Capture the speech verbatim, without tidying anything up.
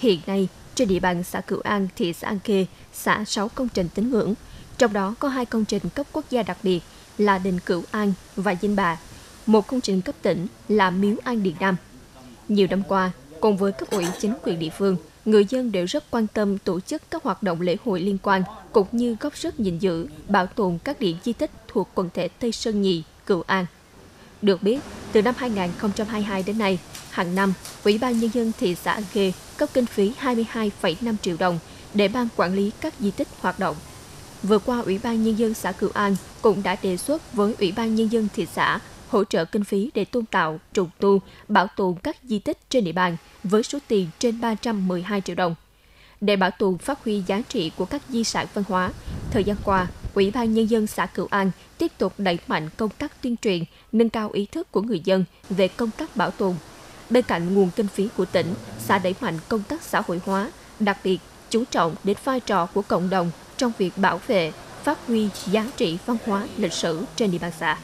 Hiện nay, trên địa bàn xã Cửu An, thị xã An Khê, xã sáu công trình tín ngưỡng, trong đó có hai công trình cấp quốc gia đặc biệt là Đình Cửu An và Dinh Bà, một công trình cấp tỉnh là miếu An Điền Nam. Nhiều năm qua, cùng với cấp ủy chính quyền địa phương, người dân đều rất quan tâm tổ chức các hoạt động lễ hội liên quan, cũng như góp sức gìn giữ, bảo tồn các điểm di tích thuộc quần thể Tây Sơn Nhì Cửu An. Được biết, từ năm hai nghìn không trăm hai mươi hai đến nay, hàng năm, Ủy ban Nhân dân thị xã An Khê cấp kinh phí hai mươi hai phẩy năm triệu đồng để ban quản lý các di tích hoạt động. Vừa qua, Ủy ban Nhân dân xã Cửu An cũng đã đề xuất với Ủy ban Nhân dân thị xã hỗ trợ kinh phí để tôn tạo, trùng tu, bảo tồn các di tích trên địa bàn với số tiền trên ba trăm mười hai triệu đồng. Để bảo tồn phát huy giá trị của các di sản văn hóa, thời gian qua, Ủy ban Nhân dân xã Cửu An tiếp tục đẩy mạnh công tác tuyên truyền, nâng cao ý thức của người dân về công tác bảo tồn. Bên cạnh nguồn kinh phí của tỉnh, xã đẩy mạnh công tác xã hội hóa, đặc biệt chú trọng đến vai trò của cộng đồng trong việc bảo vệ, phát huy giá trị văn hóa lịch sử trên địa bàn xã.